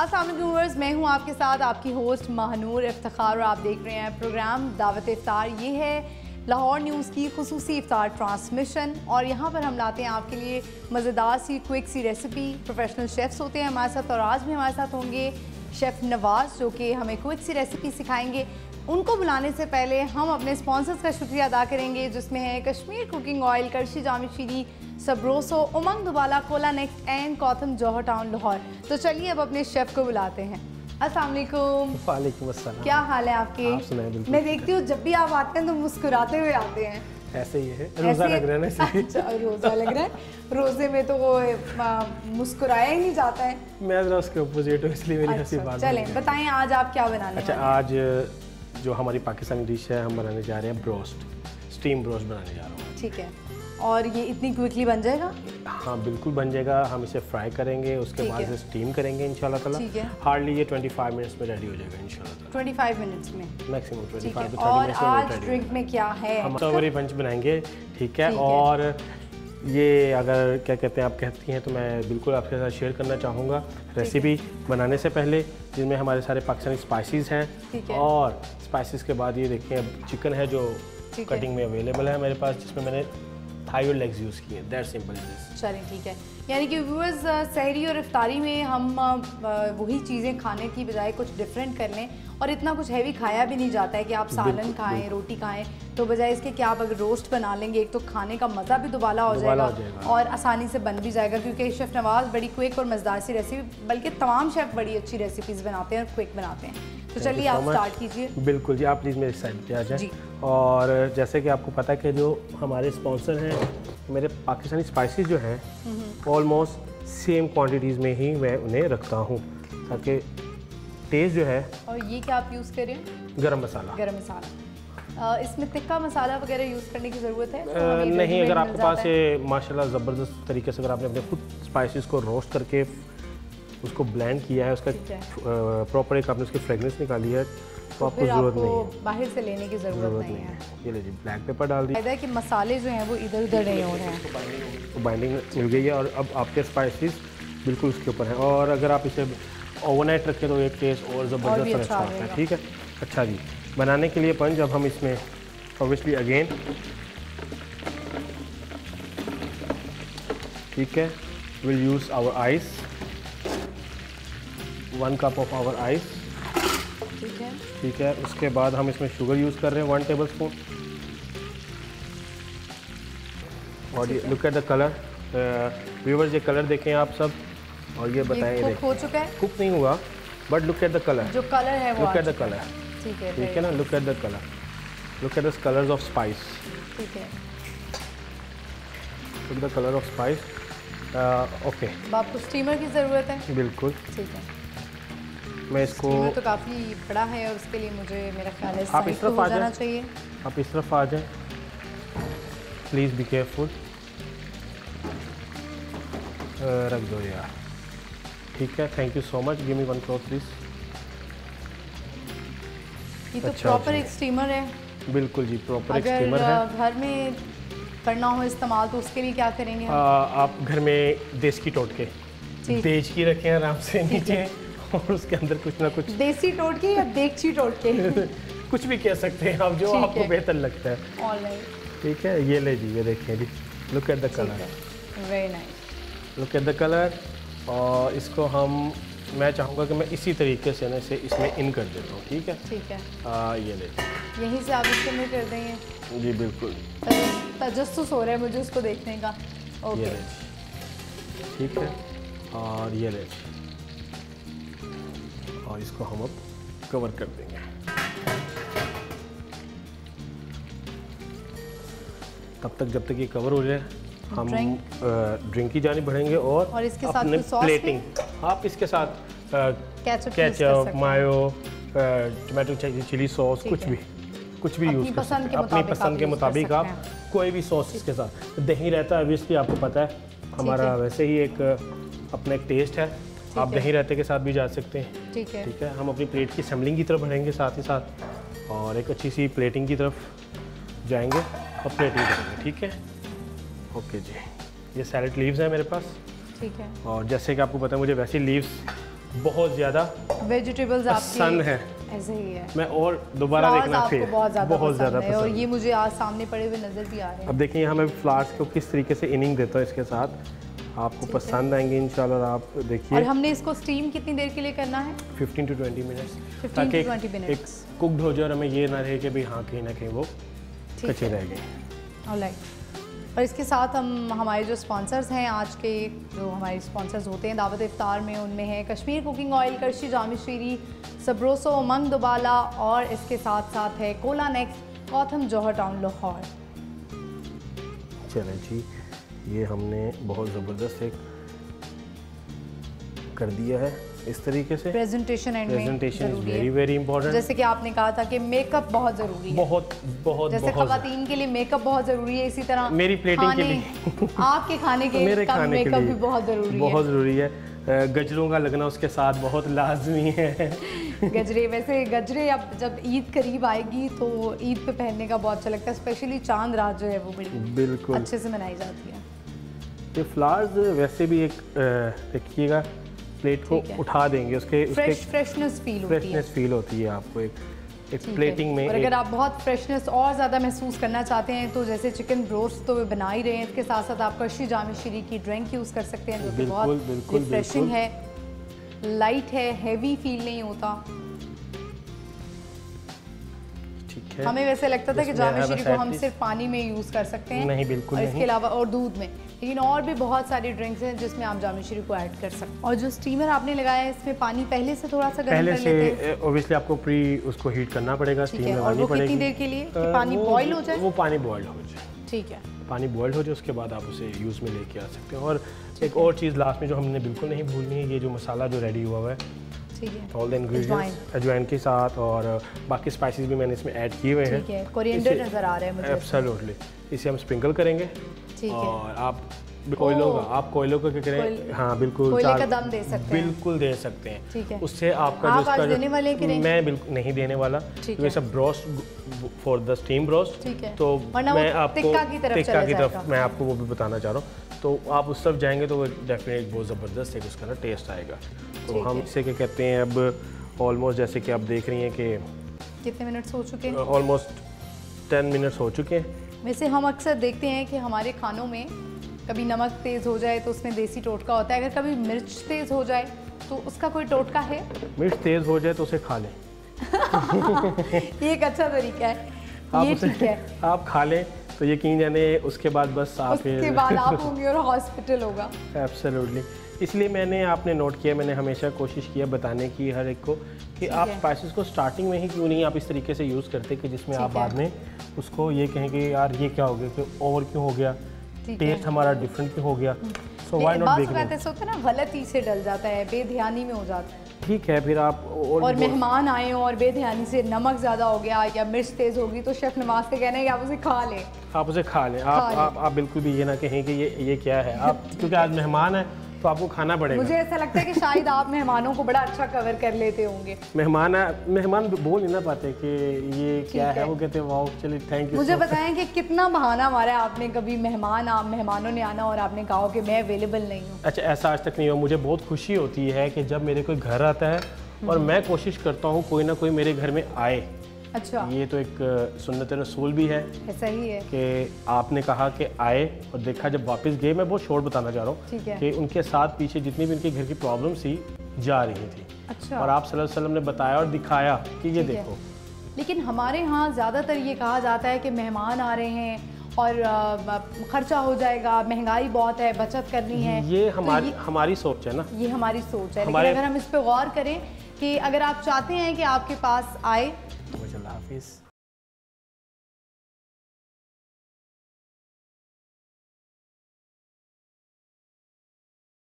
अस्सलाम वालेकुम व्यूअर्स, मैं हूं आपके साथ आपकी होस्ट महनूर इफ्तिखार और आप देख रहे हैं प्रोग्राम दावत-ए-इफ्तार। ये है लाहौर न्यूज़ की खुसूसी इफ्तार ट्रांसमिशन और यहाँ पर हम लाते हैं आपके लिए मज़ेदार सी क्विक सी रेसिपी। प्रोफेशनल शेफ़्स होते हैं हमारे साथ और आज भी हमारे साथ होंगे शेफ़ नवाज़ जो कि हमें क्विक सी रेसिपी सिखाएंगे। उनको बुलाने से पहले हम अपने स्पॉन्सर्स का शुक्रिया अदा करेंगे जिसमें है कश्मीर कुकिंग ऑइल, करशी जाम सबरोसो, उमंग दुबाला, Cola and town Johar town Lahore. तो चलिए अब अपने शेफ़ को बुलाते हैं। अस्सलाम वालेकुम। वालेकुम अस्सलाम। क्या हाल है आपके? आप सुनाएं। मैं देखती हूँ जब भी आप आते हैं तो मुस्कुराते हुए आते हैं। ऐसे ही है, रोज़ा लग रहा है ना। अच्छा, रोज़ा लग रहा है। रोज़े में तो वो मुस्कुराया ही नहीं जाता है। मैं जरा उसके अपोजिट हूँ, इसलिए मेरी हंसी बात। चलें बताएं आज आप क्या बनाने? अच्छा, आज जो हमारी पाकिस्तानी डिश है हम बनाने जा रहे हैं ब्रोस्ट, स्टीम ब्रोस्ट बनाने जा रहा हूँ। ठीक है, और ये इतनी क्विकली बन जाएगा? हाँ बिल्कुल बन जाएगा। हम इसे फ्राई करेंगे, उसके बाद इसे स्टीम करेंगे इंशाल्लाह ताला। ठीक है, हार्डली ये 25 मिनट्स में रेडी हो जाएगा इंशाल्लाह ताला। 25 मिनट्स में मैक्सिमम 25 से 30 मिनट्स में। और आज ड्रिंक में क्या है? हम स्ट्रॉबेरी पंच बनाएंगे। ठीक है, और ये अगर क्या कहते हैं आप कहती हैं तो मैं बिल्कुल आपके साथ शेयर करना चाहूँगा रेसिपी बनाने से पहले, जिनमें हमारे सारे पाकिस्तानी स्पाइसेस हैं। और स्पाइसेस के बाद ये देखिए चिकन है जो कटिंग में अवेलेबल है मेरे पास, जिसमें मैंने थाई लेग्स यूज़ किए। That simple is this. चलें ठीक है, यानी कि व्यूअर्स सहरी और इफ्तारी में हम वही चीज़ें खाने की बजाय कुछ डिफरेंट कर लें। और इतना कुछ हैवी खाया भी नहीं जाता है कि आप सालन खाएं, रोटी खाएं, तो बजाय इसके कि आप अगर रोस्ट बना लेंगे एक तो खाने का मज़ा भी दुबाला हो जाएगा और आसानी से बन भी जाएगा क्योंकि शेफ़ नवाज़ बड़ी क्विक और मज़ेदार सी रेसिपी, बल्कि तमाम शेफ़ बड़ी अच्छी रेसिपीज़ बनाते हैं और क्विक बनाते हैं। तो चलिए आप स्टार्ट कीजिए। बिल्कुल जी, आप प्लीज़ मेरे साइड पे आ जाएं। और जैसे कि आपको पता है कि जो हमारे स्पॉन्सर हैं मेरे पाकिस्तानी स्पाइसेस जो हैं ऑलमोस्ट सेम क्वांटिटीज़ में ही मैं उन्हें रखता हूँ ताकि टेस्ट जो है। और ये क्या आप यूज़ करें? गरम मसाला। गरम मसाला, इसमें तिक्का मसाला वगैरह यूज़ करने की ज़रूरत है? नहीं, अगर आपके पास माशाल्लाह ज़बरदस्त तरीके से अगर आपने अपने खुद स्पाइसेस को रोस्ट करके उसको ब्लेंड किया है, उसका प्रॉपर एक आपने उसकी फ्रेगनेंस निकाली है तो आपको ज़रूरत नहीं है बाहर से लेने की ज़रूरत नहीं है। ये ले जी, ब्लैक पेपर डाल दिया। फायदा है कि मसाले जो हैं वो इधर उधर नहीं हो रहे हैं, तो बाइंडिंग मिल गई है और अब आपके स्पाइसेस बिल्कुल उसके ऊपर है। और अगर आप इसे ओवरनाइट रखें तो ये टेस्ट और ज़बरदस्त अच्छा आता है। ठीक है, अच्छा जी, बनाने के लिए पंच अब हम इसमें ऑब्वियसली अगेन ठीक है will use our ice, 1 cup of our ice. ठीक है, ठीक है। उसके बाद हम इसमें शुगर यूज़ कर रहे हैं 1 टेबल स्पून। और ये look at the colour viewers, ये कलर देखें आप सब। और ये बताएं कुक हो चुका है? कुक नहीं हुआ but look at the colour, जो कलर है वो लुक एट द कलर। ठीक है, ठीक है ना, look at the colour, look at the colours of spice. ठीक है, look the colour of spice. Okay, आपको स्टीमर की ज़रूरत है? बिल्कुल ठीक है, मैं इसको तो काफ़ी बड़ा है और उसके लिए मुझे मेरा ख्याल है आप इस तरफ आ जाना चाहिए। आप इस तरफ आ जाएं, प्लीज़ बी केयरफुल। रख दो यार। ठीक है, thank you so much, give me 1 cloth please. ये तो प्रॉपर एक स्टीमर है। बिल्कुल जी, प्रॉपर एक स्टीमर है। घर में करना हो इस्तेमाल तो उसके लिए क्या करेंगे? आप घर में देश की टोटके देश की रखें आराम से नीचे और उसके अंदर कुछ ना कुछ देसी टोटके या देगची टोटके कुछ भी कह सकते हैं आप, जो आपको बेहतर लगता है। ऑलराइट ठीक है, ये ले जी, ये देखिए जी, look at the colour, very nice, look at the colour. और इसको हम मैं चाहूँगा कि मैं इसी तरीके से ना इसे इसमें इन कर देता हूँ। ठीक है, ठीक है, ये ले, यहीं से आप इसको में कर देंगे? जी बिल्कुल, तजस्सुस हो रहा है मुझे उसको देखने का। ओके ठीक है, और ये ले, और इसको हम अब कवर कर देंगे। तब तक जब तक ये कवर हो जाए हम ड्रिंक की जानी बढ़ेंगे। और इसके अपने साथ प्लेटिंग आप इसके साथ ketchup, mayo, tomato chilli sauce, कुछ भी यूज़ कर सकते हैं अपनी पसंद के मुताबिक। आप कोई भी सॉस इसके साथ, दही रहता है ऑब्वियसली आपको पता है हमारा वैसे ही एक अपना एक टेस्ट है, आप दही रहते के साथ भी जा सकते हैं। ठीक है, ठीक है, हम अपनी प्लेट की असेंबलिंग की तरफ बढ़ेंगे साथ ही साथ और एक अच्छी सी प्लेटिंग की तरफ जाएंगे और प्लेटिंग करेंगे। ठीक है, ओके जी, ये सैलेड लीव्स हैं मेरे पास। ठीक है, और जैसे कि आपको पता है मुझे वैसी लीव्स बहुत ज़्यादा वेजिटेबल्स पसंद है ऐसे ही है। मैं और दोबारा देखना फिर बहुत ज़्यादा पसंद है और ये मुझे आज सामने पड़े हुए नज़र भी आ रहे हैं। अब देखिए यहाँ मैं फ्लावर्स को किस तरीके से इनिंग देता हूँ, इसके साथ आपको पसंद आएंगे इंशाल्लाह। आप देखिए, और हमने इसको स्टीम कितनी देर के लिए करना है? 15 to 20 मिनट्स, ताकि एक कुकड हो जाए और हमें ये ना रहे कि भाई हाँ कहीं ना कहीं वो कच्चे रह गए। और इसके साथ हम हमारे जो स्पॉन्सर्स हैं, आज के जो हमारे स्पॉन्सर्स होते हैं दावत इफ्तार में, उनमें हैं कश्मीर कुकिंग ऑयल, करशी जाम, सबरोसो, उमंग दुबाला, और इसके साथ साथ है Cola next Gautam Johar town Lahore. चले जी, ये हमने बहुत ज़बरदस्त एक कर दिया है इस तरीके से। Presentation is very very important. जैसे कि आपने कहा था कि मेकअप बहुत जरूरी है, बहुत बहुत जैसे खवातीन के लिए मेकअप बहुत जरूरी है, इसी तरह मेरी प्लेटिंग के लिए आपके खाने के मेरे खाने के लिए भी बहुत जरूरी है। गजरों का लगना उसके साथ बहुत लाजमी है। गजरे, वैसे गजरे अब जब ईद करीब आएगी तो ईद पे पहनने का बहुत अच्छा लगता है, स्पेशली चांद रात जो है वो बड़ी बिल्कुल अच्छे से मनाई जाती है। ये फ्लावर्स वैसे भी एक देखिएगा प्लेट को उठा देंगे, उसके फ्रेशनेस फील होती है आपको एक प्लेटिंग में। और अगर आप बहुत फ्रेशनेस और ज़्यादा महसूस करना चाहते हैं तो जैसे चिकन रोस्ट तो वे बना ही रहे हैं, इसके साथ साथ आप करशी जाम की ड्रिंक यूज़ कर सकते हैं, जो कि बहुत रिफ्रेशिंग है, लाइट है, हैवी फील नहीं होता। ठीक है, हमें वैसे लगता था कि जाम शीरी को हम सिर्फ पानी में यूज़ कर सकते हैं, नहीं बिल्कुल, और इसके अलावा और दूध में, लेकिन और भी बहुत सारी ड्रिंक्स हैं जिसमें आप जाम शीरी को ऐड कर सकते हैं। और जो स्टीमर आपने लगाया है इसमें पानी पहले से थोड़ा सा गर्म कर लेते हैं। ऑब्वियसली आपको प्री उसको हीट करना पड़ेगा, स्टीम लगानी पड़ेगी। कितनी देर के लिए कि पानी बॉईल हो जाए? वो पानी बॉईल हो जाए। ठीक है, पानी बॉईल हो जाए उसके बाद आप उसे यूज़ में लेके आ सकते हैं। और एक और चीज़ लास्ट में जो हमने बिल्कुल नहीं भूलनी है, ये जो मसाला जो रेडी हुआ है ऑल द इंग्रेडिएंट्स अजवाइन के साथ, और बाकी स्पाइसेस भी मैंने इसमें ऐड किए हुए हैं। कोरिएंडर नज़र आ रहा है मुझे। एब्सोल्युटली, इसे हम स्प्रिंकल करेंगे। ठीक है, और आप कोयलों का क्या करें? हाँ बिल्कुल, कोयले का दम दे सकते हैं, बिल्कुल दे सकते हैं। ठीक है, उससे आपका आप आज देने वाले कि नहीं? मैं बिल्कुल नहीं देने वाला, क्योंकि सब broast for the steam broast. ठीक है, तो मैं आपको टिक्का की तरफ मैं आपको वो भी बताना चाह रहा हूँ, तो आप उस तरफ जाएंगे तो वो डेफिनेट बहुत ज़बरदस्त एक उसका ना टेस्ट आएगा। तो हम इसे क्या कहते हैं, अब ऑलमोस्ट जैसे कि आप देख रही हैं कि कितने मिनट्स हो चुके हैं, ऑलमोस्ट 10 मिनट्स हो चुके हैं। वैसे हम अक्सर देखते हैं कि हमारे खानों में कभी नमक तेज़ हो जाए तो उसमें देसी टोटका होता है, अगर कभी मिर्च तेज़ हो जाए तो उसका कोई टोटका है? मिर्च तेज़ हो जाए तो उसे खा लें। ये एक अच्छा तरीका है, ये ठीक है, आप खा लें तो यकीन जाने उसके बाद बस आप होंगे और हॉस्पिटल होगा। एब्सोल्युटली, इसलिए मैंने आपने नोट किया, मैंने हमेशा कोशिश किया बताने की हर एक को कि आप स्पाइसेस को स्टार्टिंग में ही क्यों नहीं आप इस तरीके से यूज़ करते कि जिसमें आप बाद में उसको ये कहें कि यार ये क्या हो गया, कि ओवर क्यों हो गया, टेस्ट हमारा डिफरेंट क्यों हो गया। सो वाई नॉट, ऐसा होता है ना, गलती से डल जाता है, बेध्यानी में हो जाता है। ठीक है, फिर आप और मेहमान आए और बेध्यानी से नमक ज़्यादा हो गया या मिर्च तेज़ होगी तो शेफ नवाज़ से कहना है कि आप उसे खा लें, आप उसे खा लें, आप बिल्कुल भी ये ना कहें कि ये क्या है आप, क्योंकि आज मेहमान है तो आपको खाना पड़ेगा। मुझे ऐसा लगता है कि शायद आप मेहमानों को बड़ा अच्छा कवर कर लेते होंगे। मेहमान बोल नहीं ना पाते कि ये क्या है, वो कहते हैं वाह चलिए थैंक यू। मुझे बताएं कि कितना बहाना मारा है आपने कभी मेहमानों ने आना और आपने कहा कि मैं अवेलेबल नहीं हूँ? अच्छा, ऐसा आज तक नहीं हुआ। मुझे बहुत खुशी होती है कि जब मेरे कोई घर आता है और मैं कोशिश करता हूँ कोई ना कोई मेरे घर में आए। अच्छा, ये तो एक सुन्नत रसूल भी है। ऐसा ही है कि आपने कहा कि आए और देखा जब वापस गए, मैं बहुत शॉर्ट बताना चाह रहा हूँ कि उनके साथ पीछे जितनी भी उनके घर की प्रॉब्लम थी जा रही थी। अच्छा, और आप सल्लल्लाहु अलैहि वसल्लम ने बताया और दिखाया कि ये देखो। लेकिन हमारे यहाँ ज़्यादातर ये कहा जाता है कि मेहमान आ रहे हैं और खर्चा हो जाएगा, महंगाई बहुत है, बचत करनी है। ये हमारी सोच है ना, ये हमारी सोच है। लेकिन अगर हम इस पर गौर करें कि अगर आप चाहते हैं कि आपके पास आए, वजल्लाह हाफिज़।